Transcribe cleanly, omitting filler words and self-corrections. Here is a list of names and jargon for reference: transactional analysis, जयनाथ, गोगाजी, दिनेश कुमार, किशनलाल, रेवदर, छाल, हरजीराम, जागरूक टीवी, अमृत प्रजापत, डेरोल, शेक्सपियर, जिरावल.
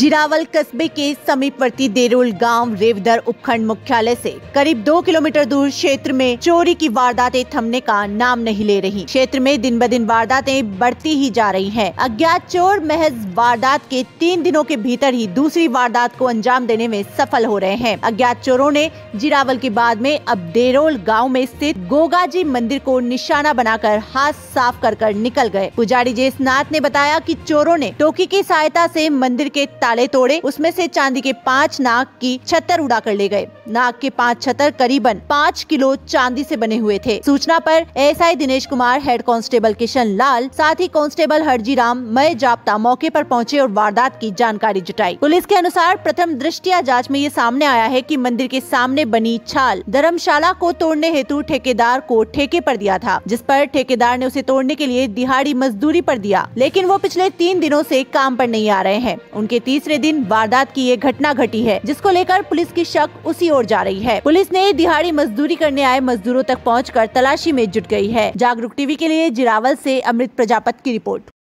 जिरावल कस्बे के समीपवर्ती डेरोल गांव रेवदर उपखंड मुख्यालय से करीब 2 किलोमीटर दूर क्षेत्र में चोरी की वारदातें थमने का नाम नहीं ले रही। क्षेत्र में दिन ब दिन वारदातें बढ़ती ही जा रही हैं। अज्ञात चोर महज वारदात के 3 दिनों के भीतर ही दूसरी वारदात को अंजाम देने में सफल हो रहे हैं। अज्ञात चोरों ने जिरावल के बाद में अब डेरोल गाँव में स्थित गोगाजी मंदिर को निशाना बनाकर हाथ साफ कर निकल गए। पुजारी जयनाथ ने बताया कि चोरों ने टोकी की सहायता से मंदिर के ताले तोड़े, उसमें से चांदी के 5 नाग की छतर उड़ा कर ले गए। नाग के 5 छतर करीबन 5 किलो चांदी से बने हुए थे। सूचना पर SI दिनेश कुमार, head constable किशनलाल, साथ ही कांस्टेबल हरजीराम मय जाप्ता मौके पर पहुंचे और वारदात की जानकारी जुटाई। पुलिस के अनुसार प्रथम दृष्टिया जांच में ये सामने आया है कि मंदिर के सामने बनी छाल धर्मशाला को तोड़ने हेतु ठेकेदार को ठेके पर दिया था, जिस पर ठेकेदार ने उसे तोड़ने के लिए दिहाड़ी मजदूरी पर दिया, लेकिन वो पिछले 3 दिनों से काम पर नहीं आ रहे हैं। उनके 3रे दिन वारदात की ये घटना घटी है, जिसको लेकर पुलिस की शक उसी ओर जा रही है। पुलिस ने दिहाड़ी मजदूरी करने आए मजदूरों तक पहुंचकर तलाशी में जुट गई है। जागरूक टीवी के लिए जिरावल से अमृत प्रजापत की रिपोर्ट।